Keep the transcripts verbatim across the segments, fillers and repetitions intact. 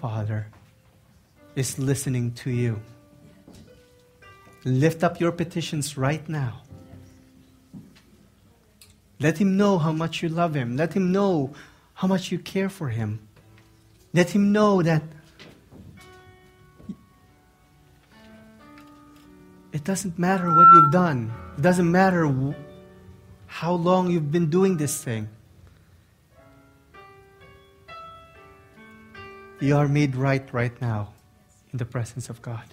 Father is listening to you. Lift up your petitions right now. Let Him know how much you love Him. Let Him know how much you care for Him. Let Him know that it doesn't matter what you've done. It doesn't matter wh- how long you've been doing this thing. You are made right right now in the presence of God.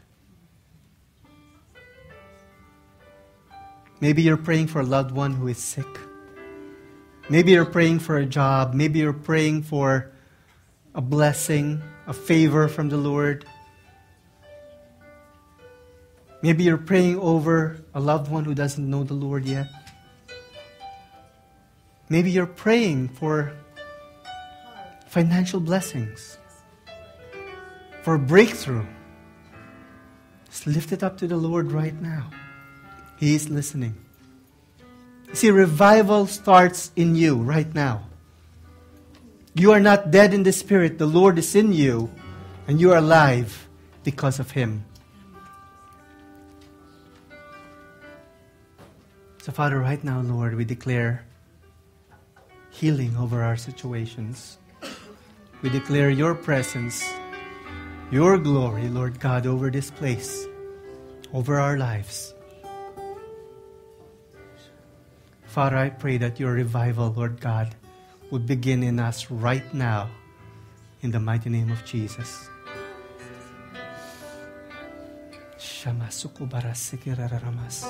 Maybe you're praying for a loved one who is sick. Maybe you're praying for a job. Maybe you're praying for a blessing, a favor from the Lord. Maybe you're praying over a loved one who doesn't know the Lord yet. Maybe you're praying for financial blessings, for a breakthrough. Just lift it up to the Lord right now. He is listening. See, revival starts in you right now. You are not dead in the spirit. The Lord is in you, and you are alive because of Him. So, Father, right now, Lord, we declare healing over our situations. We declare your presence, your glory, Lord God, over this place, over our lives. Father, I pray that your revival, Lord God, would begin in us right now, in the mighty name of Jesus. Shama suku barasiki rararamas.